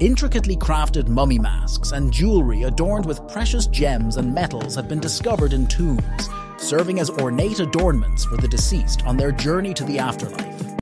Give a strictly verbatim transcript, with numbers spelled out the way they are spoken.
Intricately crafted mummy masks and jewelry adorned with precious gems and metals had been discovered in tombs, serving as ornate adornments for the deceased on their journey to the afterlife.